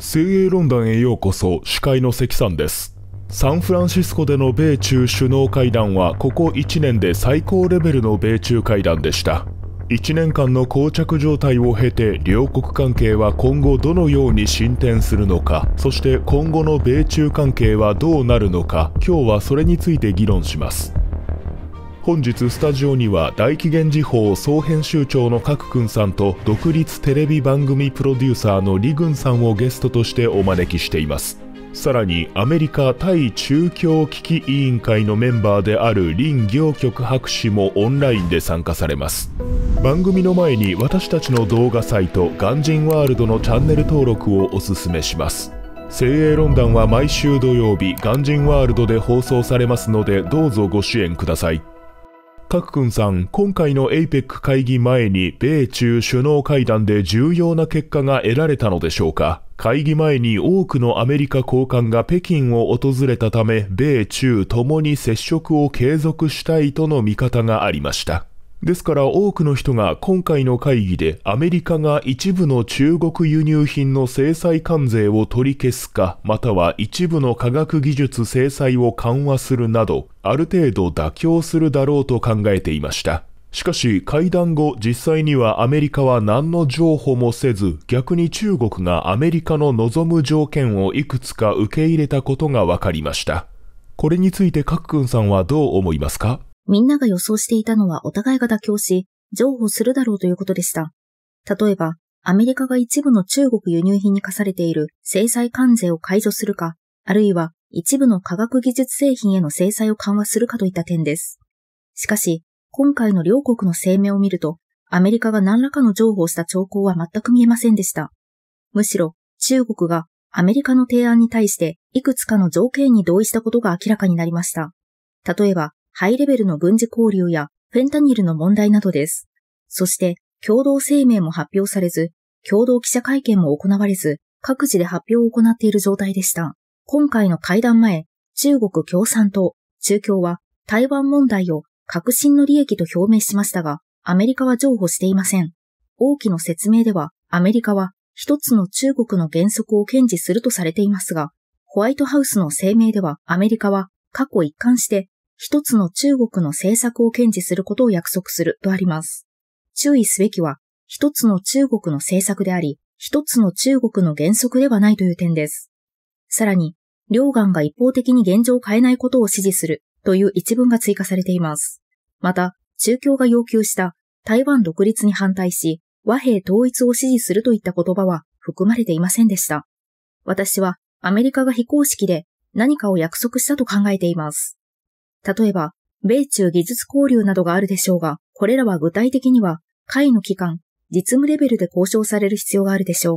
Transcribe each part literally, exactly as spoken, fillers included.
精鋭論壇へようこそ。司会の関さんです。サンフランシスコでの米中首脳会談はここいちねんで最高レベルの米中会談でした。いちねんかんの膠着状態を経て両国関係は今後どのように進展するのか、そして今後の米中関係はどうなるのか、今日はそれについて議論します。本日スタジオには大紀元時報総編集長の郭君さんと独立テレビ番組プロデューサーの李軍さんをゲストとしてお招きしています。さらにアメリカ対中共危機委員会のメンバーである林行局博士もオンラインで参加されます。番組の前に私たちの動画サイト「鑑真ワールド」のチャンネル登録をおすすめします。精鋭論壇は毎週土曜日「鑑真ワールド」で放送されますので、どうぞご支援ください。郭君さん、今回の エーペック 会議前に米中首脳会談で重要な結果が得られたのでしょうか。会議前に多くのアメリカ高官が北京を訪れたため、米中ともに接触を継続したいとの見方がありました。ですから多くの人が今回の会議でアメリカが一部の中国輸入品の制裁関税を取り消すか、または一部の科学技術制裁を緩和するなど、ある程度妥協するだろうと考えていました。しかし会談後、実際にはアメリカは何の譲歩もせず、逆に中国がアメリカの望む条件をいくつか受け入れたことが分かりました。これについて郭君さんはどう思いますか？みんなが予想していたのはお互いが妥協し、譲歩するだろうということでした。例えば、アメリカが一部の中国輸入品に課されている制裁関税を解除するか、あるいは一部の科学技術製品への制裁を緩和するかといった点です。しかし、今回の両国の声明を見ると、アメリカが何らかの譲歩をした兆候は全く見えませんでした。むしろ、中国がアメリカの提案に対していくつかの条件に同意したことが明らかになりました。例えば、ハイレベルの軍事交流やフェンタニルの問題などです。そして、共同声明も発表されず、共同記者会見も行われず、各自で発表を行っている状態でした。今回の会談前、中国共産党、中共は台湾問題を革新の利益と表明しましたが、アメリカは譲歩していません。王毅の説明では、アメリカは一つの中国の原則を堅持するとされていますが、ホワイトハウスの声明では、アメリカは過去一貫して、一つの中国の政策を堅持することを約束するとあります。注意すべきは、一つの中国の政策であり、一つの中国の原則ではないという点です。さらに、両岸が一方的に現状を変えないことを支持するという一文が追加されています。また、中共が要求した台湾独立に反対し、和平統一を支持するといった言葉は含まれていませんでした。私はアメリカが非公式で何かを約束したと考えています。例えば、米中技術交流などがあるでしょうが、これらは具体的には、会の期間、実務レベルで交渉される必要があるでしょう。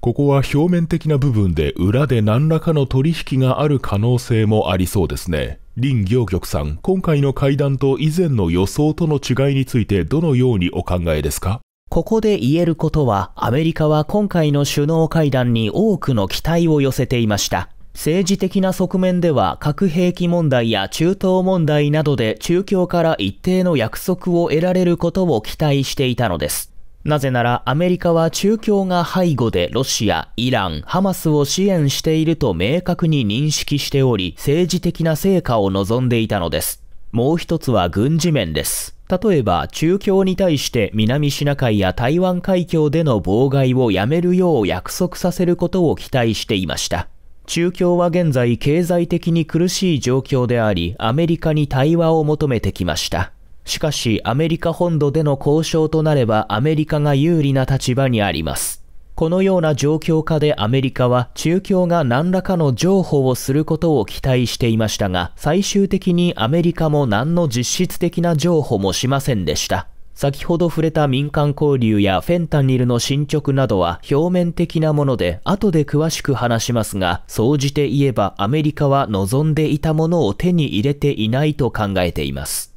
ここは表面的な部分で裏で何らかの取引がある可能性もありそうですね。林行局さん、今回の会談と以前の予想との違いについてどのようにお考えですか？ここで言えることは、アメリカは今回の首脳会談に多くの期待を寄せていました。政治的な側面では核兵器問題や中東問題などで中共から一定の約束を得られることを期待していたのです。なぜならアメリカは中共が背後でロシア、イラン、ハマスを支援していると明確に認識しており、政治的な成果を望んでいたのです。もう一つは軍事面です。例えば中共に対して南シナ海や台湾海峡での妨害をやめるよう約束させることを期待していました。中共は現在経済的に苦しい状況であり、アメリカに対話を求めてきました。しかし、アメリカ本土での交渉となればアメリカが有利な立場にあります。このような状況下でアメリカは中共が何らかの譲歩をすることを期待していましたが、最終的にアメリカも何の実質的な譲歩もしませんでした。先ほど触れた民間交流やフェンタニルの進捗などは表面的なもので、後で詳しく話しますが、総じて言えばアメリカは望んでいたものを手に入れていないと考えています。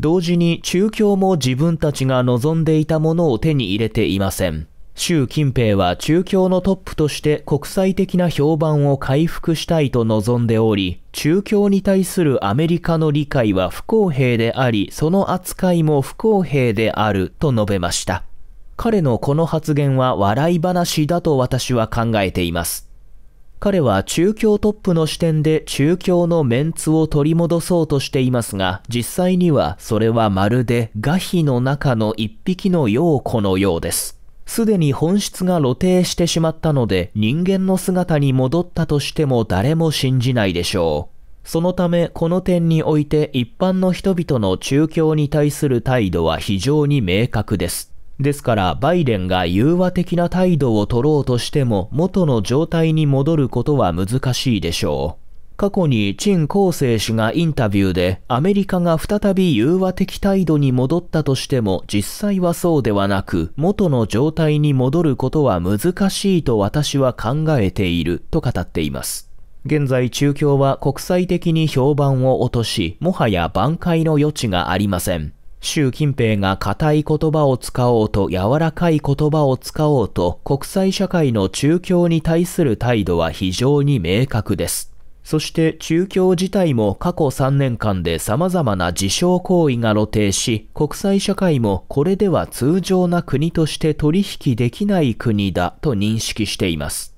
同時に中共も自分たちが望んでいたものを手に入れていません。習近平は中共のトップとして国際的な評判を回復したいと望んでおり、中共に対するアメリカの理解は不公平であり、その扱いも不公平であると述べました。彼のこの発言は笑い話だと私は考えています。彼は中共トップの視点で中共のメンツを取り戻そうとしていますが、実際にはそれはまるでガヒの中の一匹の妖狐のようです。すでに本質が露呈してしまったので、人間の姿に戻ったとしても誰も信じないでしょう。そのため、この点において一般の人々の中共に対する態度は非常に明確です。ですからバイデンが融和的な態度を取ろうとしても元の状態に戻ることは難しいでしょう。過去に陳光誠氏がインタビューでアメリカが再び融和的態度に戻ったとしても実際はそうではなく元の状態に戻ることは難しいと私は考えていると語っています。現在中共は国際的に評判を落としもはや挽回の余地がありません。習近平が硬い言葉を使おうと柔らかい言葉を使おうと国際社会の中共に対する態度は非常に明確です。そして中共自体も過去さんねんかんで様々な自傷行為が露呈し、国際社会もこれでは通常な国として取引できない国だと認識しています。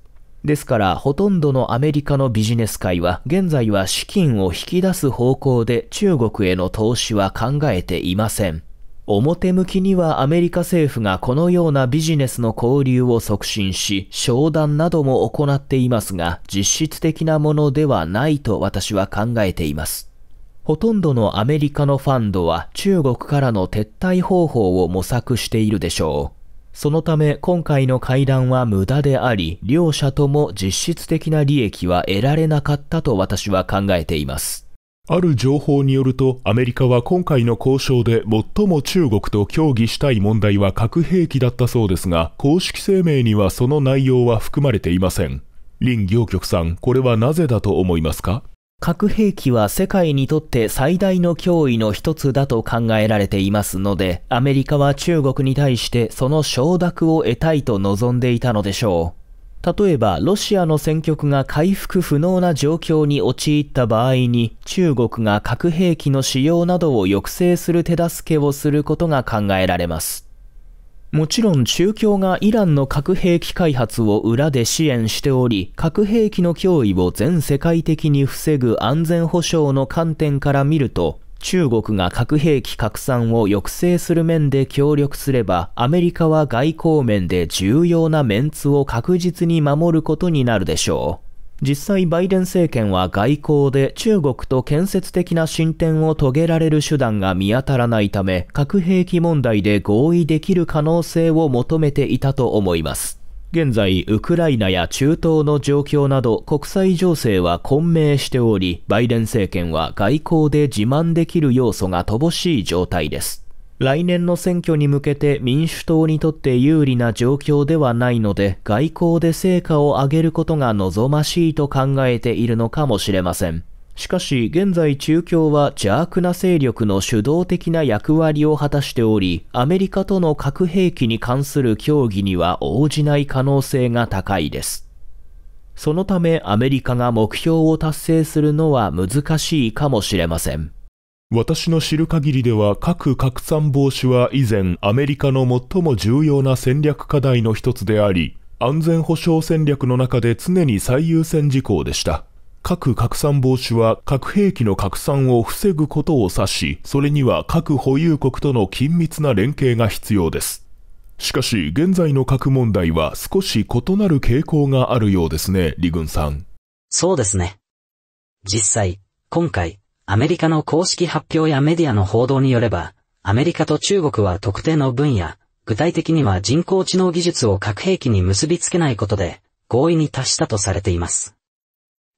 ですからほとんどのアメリカのビジネス界は現在は資金を引き出す方向で中国への投資は考えていません。表向きにはアメリカ政府がこのようなビジネスの交流を促進し、商談なども行っていますが、実質的なものではないと私は考えています。ほとんどのアメリカのファンドは中国からの撤退方法を模索しているでしょう。そのため今回の会談は無駄であり、両者とも実質的な利益は得られなかったと私は考えています。ある情報によると、アメリカは今回の交渉で最も中国と協議したい問題は核兵器だったそうですが、公式声明にはその内容は含まれていません。林行局さん、これはなぜだと思いますか？核兵器は世界にとって最大の脅威の一つだと考えられていますので、アメリカは中国に対してその承諾を得たいと望んでいたのでしょう。例えば、ロシアの戦局が回復不能な状況に陥った場合に、中国が核兵器の使用などを抑制する手助けをすることが考えられます。もちろん中共がイランの核兵器開発を裏で支援しており、核兵器の脅威を全世界的に防ぐ安全保障の観点から見ると、中国が核兵器拡散を抑制する面で協力すれば、アメリカは外交面で重要なメンツを確実に守ることになるでしょう。実際バイデン政権は外交で中国と建設的な進展を遂げられる手段が見当たらないため、核兵器問題で合意できる可能性を求めていたと思います。現在、ウクライナや中東の状況など国際情勢は混迷しており、バイデン政権は外交で自慢できる要素が乏しい状態です。来年の選挙に向けて民主党にとって有利な状況ではないので、外交で成果を上げることが望ましいと考えているのかもしれません。しかし、現在中共は邪悪な勢力の主導的な役割を果たしており、アメリカとの核兵器に関する協議には応じない可能性が高いです。そのため、アメリカが目標を達成するのは難しいかもしれません。私の知る限りでは核拡散防止は以前アメリカの最も重要な戦略課題の一つであり、安全保障戦略の中で常に最優先事項でした。核拡散防止は核兵器の拡散を防ぐことを指し、それには核保有国との緊密な連携が必要です。しかし現在の核問題は少し異なる傾向があるようですね、李軍さん。そうですね。実際、今回、アメリカの公式発表やメディアの報道によれば、アメリカと中国は特定の分野、具体的には人工知能技術を核兵器に結びつけないことで、合意に達したとされています。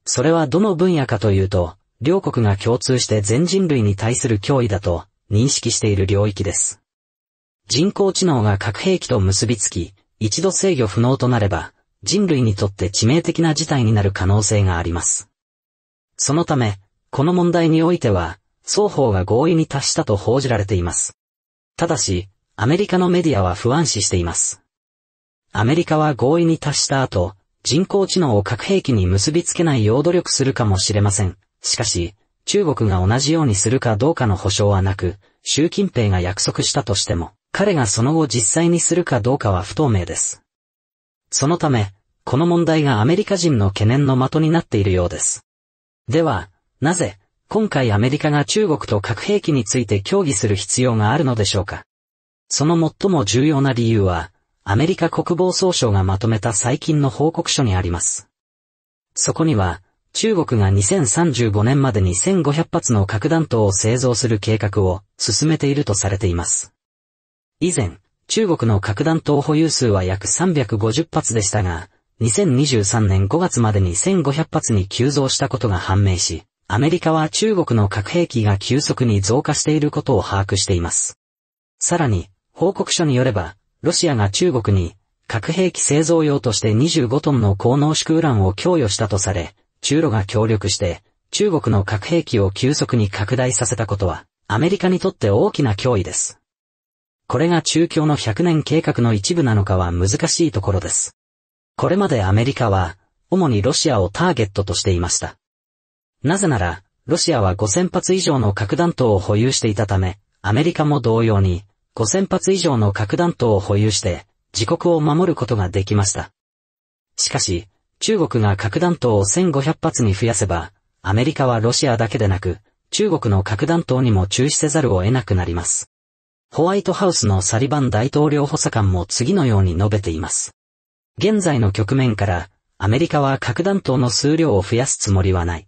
それはどの分野かというと、両国が共通して全人類に対する脅威だと認識している領域です。人工知能が核兵器と結びつき、一度制御不能となれば、人類にとって致命的な事態になる可能性があります。そのため、この問題においては、双方が合意に達したと報じられています。ただし、アメリカのメディアは不安視しています。アメリカは合意に達した後、人工知能を核兵器に結びつけないよう努力するかもしれません。しかし、中国が同じようにするかどうかの保証はなく、習近平が約束したとしても、彼がその後実際にするかどうかは不透明です。そのため、この問題がアメリカ人の懸念の的になっているようです。では、なぜ、今回アメリカが中国と核兵器について協議する必要があるのでしょうか。その最も重要な理由は、アメリカ国防総省がまとめた最近の報告書にあります。そこには、中国がにせんさんじゅうごねんまでにせんごひゃくはつの核弾頭を製造する計画を進めているとされています。以前、中国の核弾頭保有数は約さんびゃくごじゅっぱつでしたが、にせんにじゅうさんねんごがつまでにせんごひゃくはつに急増したことが判明し、アメリカは中国の核兵器が急速に増加していることを把握しています。さらに、報告書によれば、ロシアが中国に核兵器製造用としてにじゅうごトンの高濃縮ウランを供与したとされ、中ロが協力して中国の核兵器を急速に拡大させたことは、アメリカにとって大きな脅威です。これが中共のひゃくねん計画の一部なのかは難しいところです。これまでアメリカは、主にロシアをターゲットとしていました。なぜなら、ロシアはごせんぱつ以上の核弾頭を保有していたため、アメリカも同様に、ごせんぱつ以上の核弾頭を保有して、自国を守ることができました。しかし、中国が核弾頭をせんごひゃくはつに増やせば、アメリカはロシアだけでなく、中国の核弾頭にも注視せざるを得なくなります。ホワイトハウスのサリバン大統領補佐官も次のように述べています。現在の局面から、アメリカは核弾頭の数量を増やすつもりはない。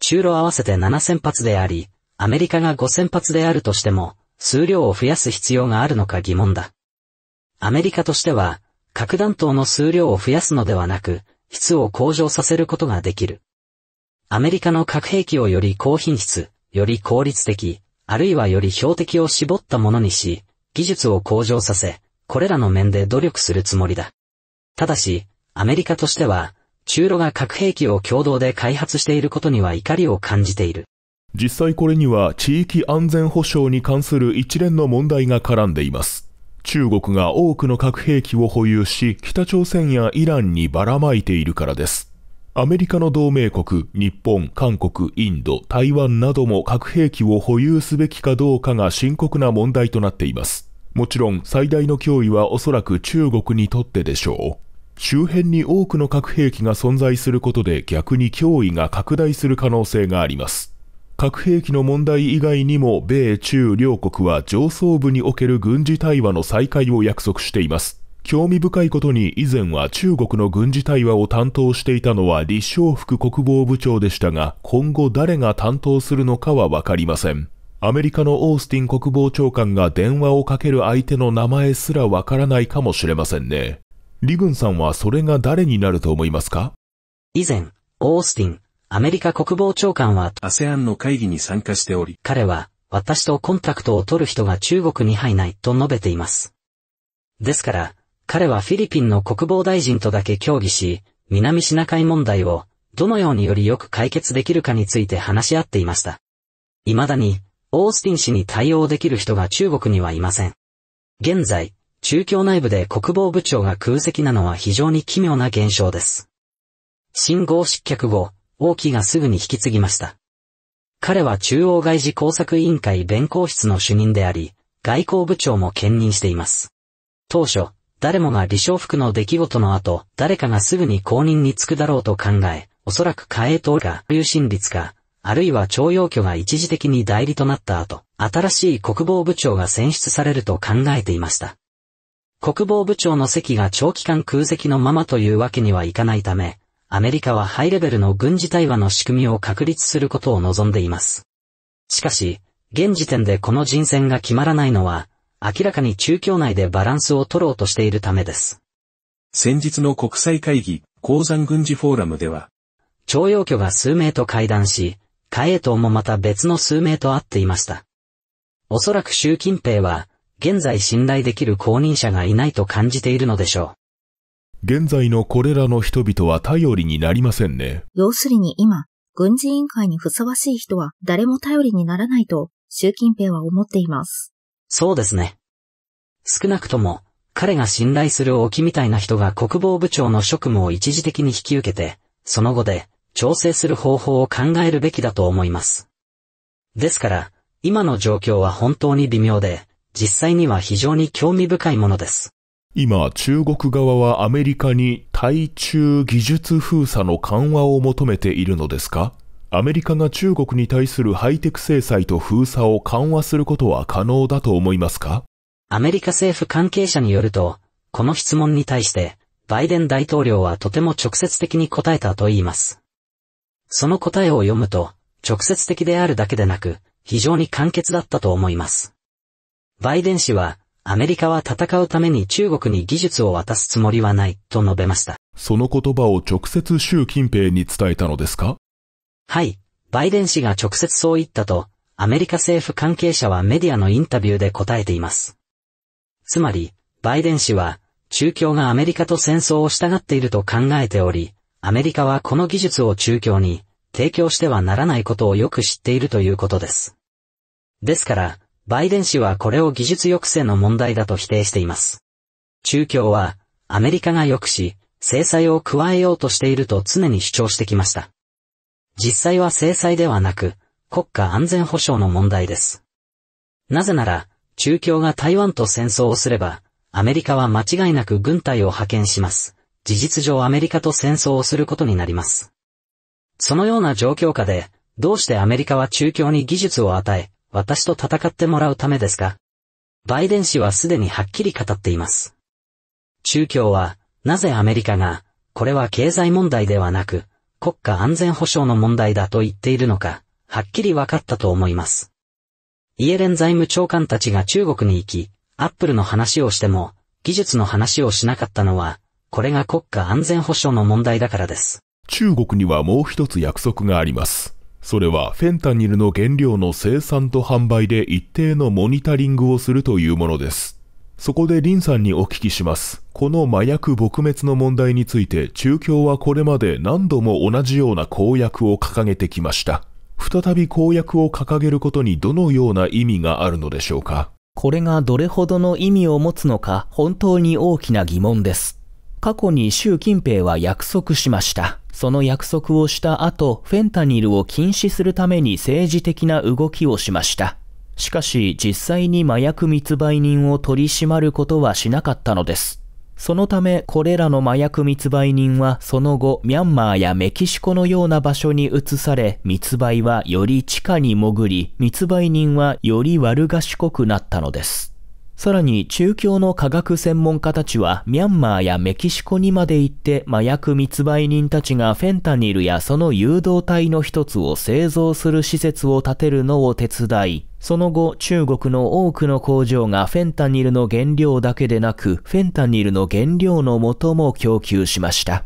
中ロ合わせてななせんぱつであり、アメリカがごせんぱつであるとしても、数量を増やす必要があるのか疑問だ。アメリカとしては、核弾頭の数量を増やすのではなく、質を向上させることができる。アメリカの核兵器をより高品質、より効率的、あるいはより標的を絞ったものにし、技術を向上させ、これらの面で努力するつもりだ。ただし、アメリカとしては、中ロが核兵器を共同で開発していることには怒りを感じている。実際これには地域安全保障に関する一連の問題が絡んでいます。中国が多くの核兵器を保有し、北朝鮮やイランにばらまいているからです。アメリカの同盟国、日本、韓国、インド、台湾なども核兵器を保有すべきかどうかが深刻な問題となっています。もちろん最大の脅威はおそらく中国にとってでしょう。周辺に多くの核兵器が存在することで逆に脅威が拡大する可能性があります。核兵器の問題以外にも米中両国は上層部における軍事対話の再開を約束しています。興味深いことに以前は中国の軍事対話を担当していたのは李尚福国防部長でしたが、今後誰が担当するのかはわかりません。アメリカのオースティン国防長官が電話をかける相手の名前すらわからないかもしれませんね。李軍さんはそれが誰になると思いますか？以前、オースティンアメリカ国防長官は アセアン の会議に参加しており、彼は私とコンタクトを取る人が中国にはいないと述べています。ですから、彼はフィリピンの国防大臣とだけ協議し、南シナ海問題をどのようによりよく解決できるかについて話し合っていました。未だに、オースティン氏に対応できる人が中国にはいません。現在、中共内部で国防部長が空席なのは非常に奇妙な現象です。秦剛失脚後、王毅がすぐに引き継ぎました。彼は中央外事工作委員会弁公室の主任であり、外交部長も兼任しています。当初、誰もが李尚福の出来事の後、誰かがすぐに後任に就くだろうと考え、おそらく嘉永党か、劉振立か、あるいは徴用許が一時的に代理となった後、新しい国防部長が選出されると考えていました。国防部長の席が長期間空席のままというわけにはいかないため、アメリカはハイレベルの軍事対話の仕組みを確立することを望んでいます。しかし、現時点でこの人選が決まらないのは、明らかに中共内でバランスを取ろうとしているためです。先日の国際会議、鉱山軍事フォーラムでは、徴用許が数名と会談し、嘉永党もまた別の数名と会っていました。おそらく習近平は、現在信頼できる後任者がいないと感じているのでしょう。現在のこれらの人々は頼りになりませんね。要するに今、軍事委員会にふさわしい人は誰も頼りにならないと、習近平は思っています。そうですね。少なくとも、彼が信頼する王毅みたいな人が国防部長の職務を一時的に引き受けて、その後で、調整する方法を考えるべきだと思います。ですから、今の状況は本当に微妙で、実際には非常に興味深いものです。今、中国側はアメリカに対中技術封鎖の緩和を求めているのですか？アメリカが中国に対するハイテク制裁と封鎖を緩和することは可能だと思いますか？アメリカ政府関係者によると、この質問に対して、バイデン大統領はとても直接的に答えたと言います。その答えを読むと、直接的であるだけでなく、非常に簡潔だったと思います。バイデン氏は、アメリカは戦うために中国に技術を渡すつもりはない、と述べました。その言葉を直接習近平に伝えたのですか？はい、バイデン氏が直接そう言ったと、アメリカ政府関係者はメディアのインタビューで答えています。つまり、バイデン氏は、中共がアメリカと戦争をしたがっていると考えており、アメリカはこの技術を中共に提供してはならないことをよく知っているということです。ですから、バイデン氏はこれを技術抑制の問題だと否定しています。中共は、アメリカが抑止、制裁を加えようとしていると常に主張してきました。実際は制裁ではなく、国家安全保障の問題です。なぜなら、中共が台湾と戦争をすれば、アメリカは間違いなく軍隊を派遣します。事実上アメリカと戦争をすることになります。そのような状況下で、どうしてアメリカは中共に技術を与え、私と戦ってもらうためですか？バイデン氏はすでにはっきり語っています。中共は、なぜアメリカが、これは経済問題ではなく、国家安全保障の問題だと言っているのか、はっきり分かったと思います。イエレン財務長官たちが中国に行き、アップルの話をしても、技術の話をしなかったのは、これが国家安全保障の問題だからです。中国にはもう一つ約束があります。それはフェンタニルの原料の生産と販売で一定のモニタリングをするというものです。そこで林さんにお聞きします。この麻薬撲滅の問題について中共はこれまで何度も同じような公約を掲げてきました。再び公約を掲げることにどのような意味があるのでしょうか？これがどれほどの意味を持つのか本当に大きな疑問です。過去に習近平は約束しました。その約束をした後、フェンタニルを禁止するために政治的な動きをしました。しかし実際に麻薬密売人を取り締まることはしなかったのです。そのためこれらの麻薬密売人はその後ミャンマーやメキシコのような場所に移され、密売はより地下に潜り、密売人はより悪賢くなったのです。さらに中共の科学専門家たちはミャンマーやメキシコにまで行って麻薬密売人たちがフェンタニルやその誘導体の一つを製造する施設を建てるのを手伝い、その後中国の多くの工場がフェンタニルの原料だけでなくフェンタニルの原料の元も供給しました。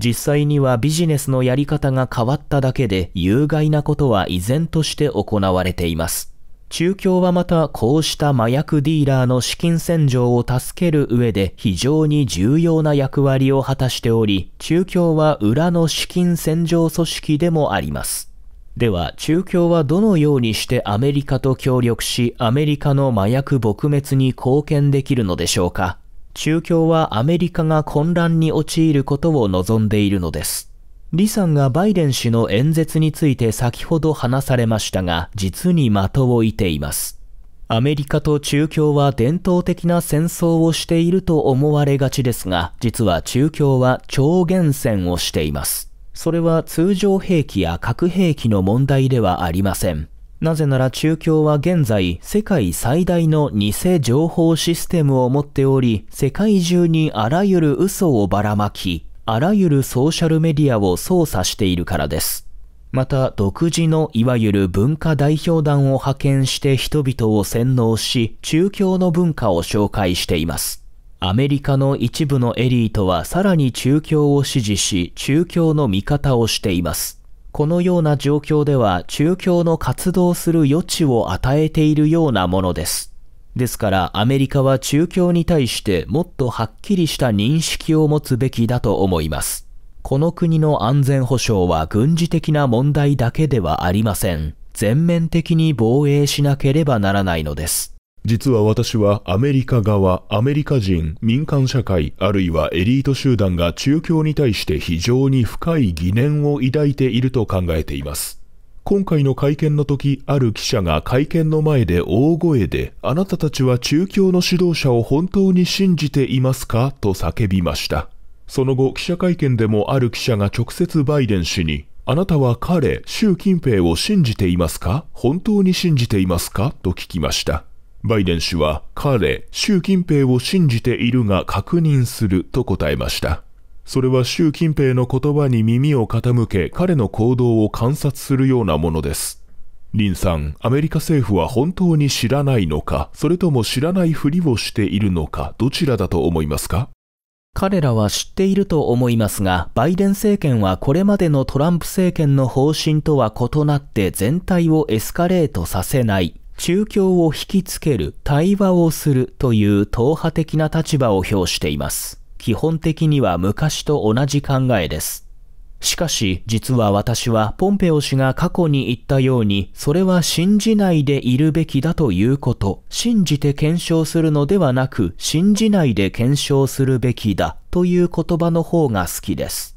実際にはビジネスのやり方が変わっただけで有害なことは依然として行われています。中共はまたこうした麻薬ディーラーの資金洗浄を助ける上で非常に重要な役割を果たしており、中共は裏の資金洗浄組織でもあります。では中共はどのようにしてアメリカと協力し、アメリカの麻薬撲滅に貢献できるのでしょうか？中共はアメリカが混乱に陥ることを望んでいるのです。李さんがバイデン氏の演説について先ほど話されましたが、実に的を射ています。アメリカと中共は伝統的な戦争をしていると思われがちですが、実は中共は超限戦をしています。それは通常兵器や核兵器の問題ではありません。なぜなら中共は現在世界最大の偽情報システムを持っており、世界中にあらゆる嘘をばらまき、あらゆるソーシャルメディアを操作しているからです。また独自のいわゆる文化代表団を派遣して人々を洗脳し、中共の文化を紹介しています。アメリカの一部のエリートはさらに中共を支持し、中共の味方をしています。このような状況では中共の活動する余地を与えているようなものです。ですからアメリカは中共に対してもっとはっきりした認識を持つべきだと思います。この国の安全保障は軍事的な問題だけではありません。全面的に防衛しなければならないのです。実は私はアメリカ側、アメリカ人、民間社会、あるいはエリート集団が中共に対して非常に深い疑念を抱いていると考えています。今回の会見の時、ある記者が会見の前で大声で、あなたたちは中共の指導者を本当に信じていますかと叫びました。その後、記者会見でもある記者が直接バイデン氏に、あなたは彼、習近平を信じていますか？本当に信じていますか？と聞きました。バイデン氏は、彼、習近平を信じているが確認すると答えました。それは習近平の言葉に耳を傾け、彼の行動を観察するようなものです。林さん、アメリカ政府は本当に知らないのか、それとも知らないふりをしているのか、どちらだと思いますか？彼らは知っていると思いますが、バイデン政権はこれまでのトランプ政権の方針とは異なって全体をエスカレートさせない、中共を引きつける、対話をするという党派的な立場を表しています。基本的には昔と同じ考えです。しかし、実は私はポンペオ氏が過去に言ったように、それは信じないでいるべきだということ、信じて検証するのではなく、信じないで検証するべきだという言葉の方が好きです。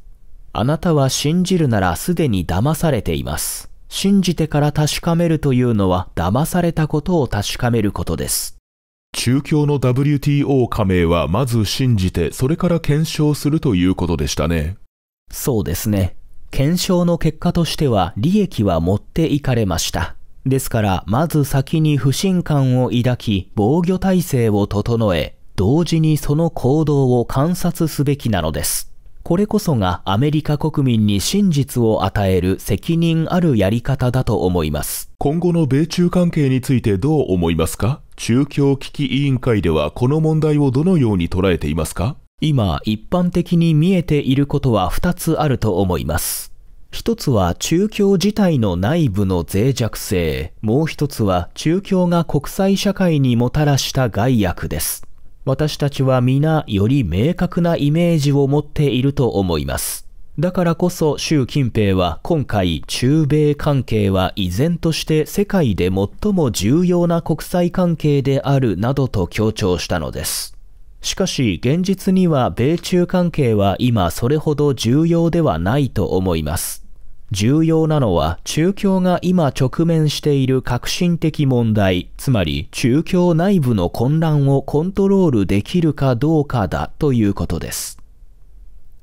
あなたは信じるならすでに騙されています。信じてから確かめるというのは、騙されたことを確かめることです。中共の ダブリューティーオー 加盟はまず信じて、それから検証するということでしたね。そうですね。検証の結果としては利益は持っていかれました。ですから、まず先に不信感を抱き、防御体制を整え、同時にその行動を観察すべきなのです。これこそがアメリカ国民に真実を与える責任あるやり方だと思います。今後の米中関係についてどう思いますか？中共危機委員会ではこの問題をどのように捉えていますか？今、一般的に見えていることはふたつあると思います。ひとつは中共自体の内部の脆弱性。もうひとつは中共が国際社会にもたらした害悪です。私たちは皆より明確なイメージを持っていると思います。だからこそ習近平は今回中米関係は依然として世界で最も重要な国際関係であるなどと強調したのです。しかし現実には米中関係は今それほど重要ではないと思います。重要なのは中共が今直面している革新的問題、つまり中共内部の混乱をコントロールできるかどうかだということです。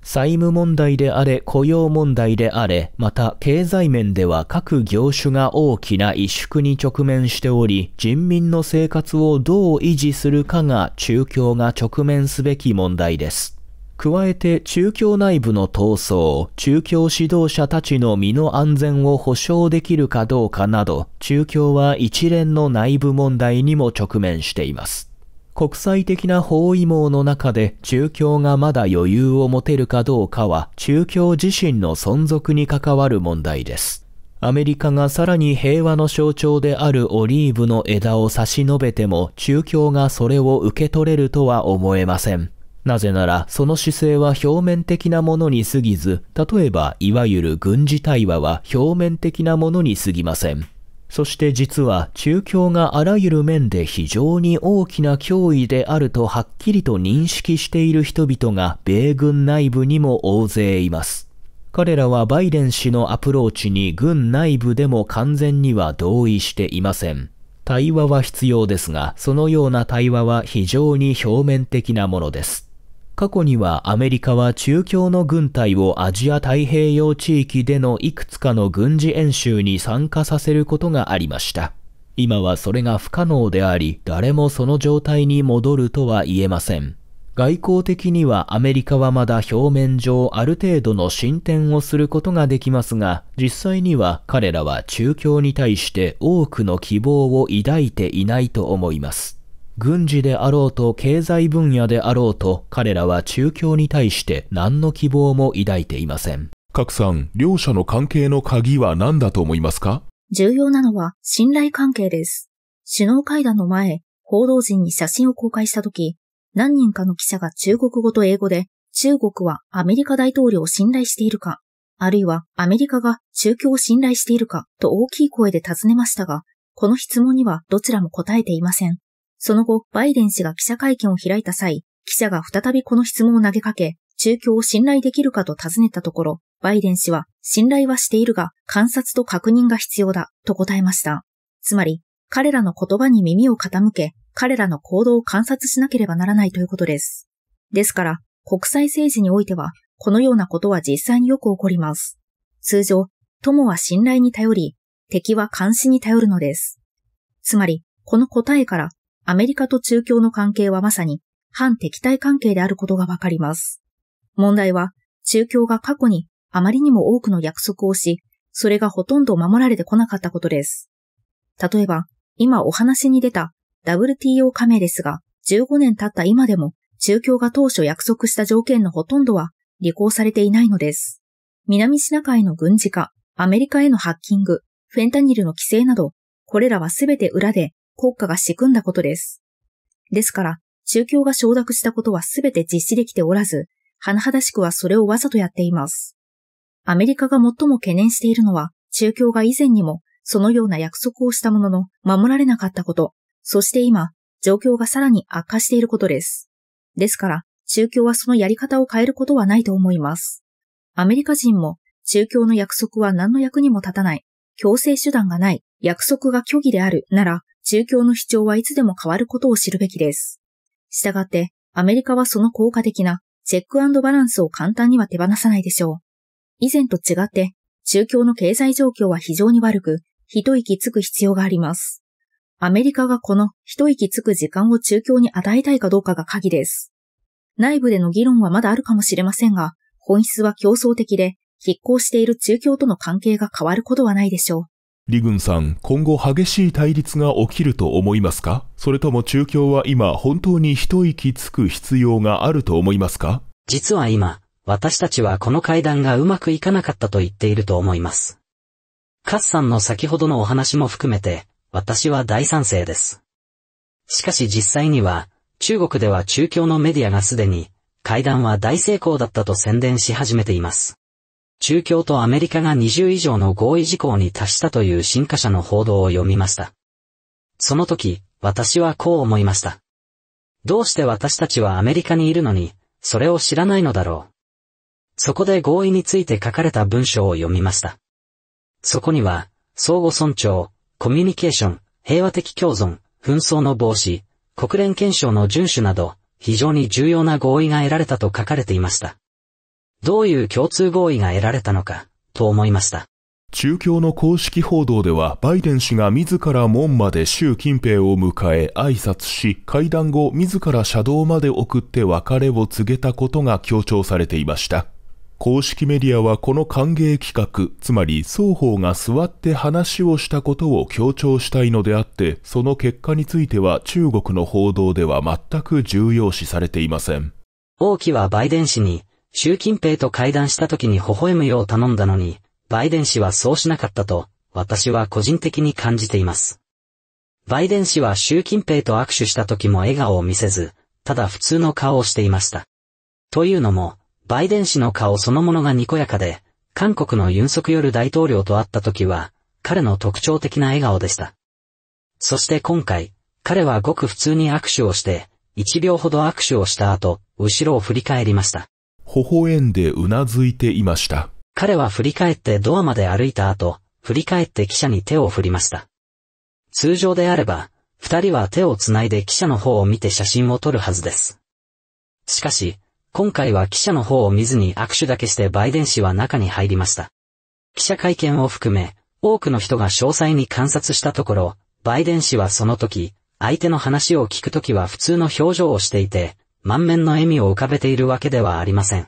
債務問題であれ、雇用問題であれ、また経済面では各業種が大きな萎縮に直面しており、人民の生活をどう維持するかが中共が直面すべき問題です。加えて中共内部の闘争、中共指導者たちの身の安全を保障できるかどうかなど、中共は一連の内部問題にも直面しています。国際的な包囲網の中で中共がまだ余裕を持てるかどうかは中共自身の存続に関わる問題です。アメリカがさらに平和の象徴であるオリーブの枝を差し伸べても中共がそれを受け取れるとは思えません。なぜならその姿勢は表面的なものに過ぎず、例えばいわゆる軍事対話は表面的なものに過ぎません。そして実は中共があらゆる面で非常に大きな脅威であるとはっきりと認識している人々が米軍内部にも大勢います。彼らはバイデン氏のアプローチに軍内部でも完全には同意していません。対話は必要ですが、そのような対話は非常に表面的なものです。過去にはアメリカは中共の軍隊をアジア太平洋地域でのいくつかの軍事演習に参加させることがありました。今はそれが不可能であり、誰もその状態に戻るとは言えません。外交的にはアメリカはまだ表面上ある程度の進展をすることができますが、実際には彼らは中共に対して多くの希望を抱いていないと思います。軍事であろうと経済分野であろうと彼らは中共に対して何の希望も抱いていません。郭さん、両者の関係の鍵は何だと思いますか？重要なのは信頼関係です。首脳会談の前、報道陣に写真を公開した時、何人かの記者が中国語と英語で中国はアメリカ大統領を信頼しているか、あるいはアメリカが中共を信頼しているかと大きい声で尋ねましたが、この質問にはどちらも答えていません。その後、バイデン氏が記者会見を開いた際、記者が再びこの質問を投げかけ、中共を信頼できるかと尋ねたところ、バイデン氏は信頼はしているが、観察と確認が必要だ、と答えました。つまり、彼らの言葉に耳を傾け、彼らの行動を観察しなければならないということです。ですから、国際政治においては、このようなことは実際によく起こります。通常、友は信頼に頼り、敵は監視に頼るのです。つまり、この答えから、アメリカと中共の関係はまさに、反敵対関係であることがわかります。問題は、中共が過去にあまりにも多くの約束をし、それがほとんど守られてこなかったことです。例えば、今お話に出た ダブリューティーオー 加盟ですが、じゅうごねん経った今でも、中共が当初約束した条件のほとんどは履行されていないのです。南シナ海の軍事化、アメリカへのハッキング、フェンタニルの規制など、これらはすべて裏で国家が仕組んだことです。ですから、中共が承諾したことはすべて実施できておらず、甚だしくはそれをわざとやっています。アメリカが最も懸念しているのは、中共が以前にもそのような約束をしたものの守られなかったこと、そして今、状況がさらに悪化していることです。ですから、中共はそのやり方を変えることはないと思います。アメリカ人も、中共の約束は何の役にも立たない、強制手段がない、約束が虚偽であるなら、中共の主張はいつでも変わることを知るべきです。したがって、アメリカはその効果的なチェック&バランスを簡単には手放さないでしょう。以前と違って、中共の経済状況は非常に悪く、一息つく必要があります。アメリカがこの一息つく時間を中共に与えたいかどうかが鍵です。内部での議論はまだあるかもしれませんが、本質は競争的で、拮抗している中共との関係が変わることはないでしょう。李軍さん、今後激しい対立が起きると思いますか？それとも中共は今本当に一息つく必要があると思いますか？実は今、私たちはこの会談がうまくいかなかったと言っていると思います。カスさんの先ほどのお話も含めて、私は大賛成です。しかし実際には、中国では中共のメディアがすでに、会談は大成功だったと宣伝し始めています。中共とアメリカがにじゅういじょうの合意事項に達したという新華社の報道を読みました。その時、私はこう思いました。どうして私たちはアメリカにいるのに、それを知らないのだろう。そこで合意について書かれた文章を読みました。そこには、相互尊重、コミュニケーション、平和的共存、紛争の防止、国連憲章の遵守など、非常に重要な合意が得られたと書かれていました。どういう共通合意が得られたのか、と思いました。中共の公式報道では、バイデン氏が自ら門まで習近平を迎え挨拶し、会談後自ら車道まで送って別れを告げたことが強調されていました。公式メディアはこの歓迎企画、つまり双方が座って話をしたことを強調したいのであって、その結果については中国の報道では全く重要視されていません。王毅はバイデン氏に、習近平と会談した時に微笑むよう頼んだのに、バイデン氏はそうしなかったと、私は個人的に感じています。バイデン氏は習近平と握手した時も笑顔を見せず、ただ普通の顔をしていました。というのも、バイデン氏の顔そのものがにこやかで、韓国のユン・ソクヨル大統領と会った時は、彼の特徴的な笑顔でした。そして今回、彼はごく普通に握手をして、いちびょうほど握手をした後、後ろを振り返りました。微笑んでうなずいていました。彼は振り返ってドアまで歩いた後、振り返って記者に手を振りました。通常であれば、二人は手をつないで記者の方を見て写真を撮るはずです。しかし、今回は記者の方を見ずに握手だけしてバイデン氏は中に入りました。記者会見を含め、多くの人が詳細に観察したところ、バイデン氏はその時、相手の話を聞くときは普通の表情をしていて、満面の笑みを浮かべているわけではありません。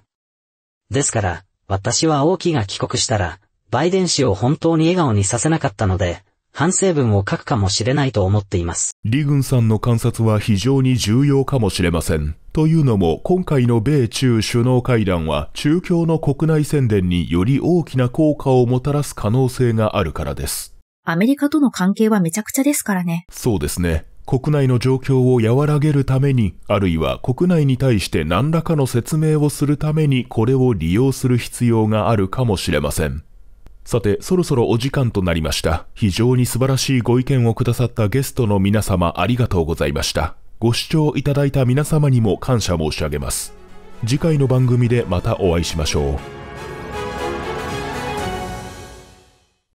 ですから、私は王毅が帰国したら、バイデン氏を本当に笑顔にさせなかったので、反省文を書くかもしれないと思っています。李軍さんの観察は非常に重要かもしれません。というのも、今回の米中首脳会談は、中共の国内宣伝により大きな効果をもたらす可能性があるからです。アメリカとの関係はめちゃくちゃですからね。そうですね。国内の状況を和らげるために、あるいは国内に対して何らかの説明をするためにこれを利用する必要があるかもしれません。さて、そろそろお時間となりました。非常に素晴らしいご意見をくださったゲストの皆様ありがとうございました。ご視聴いただいた皆様にも感謝申し上げます。次回の番組でまたお会いしましょう。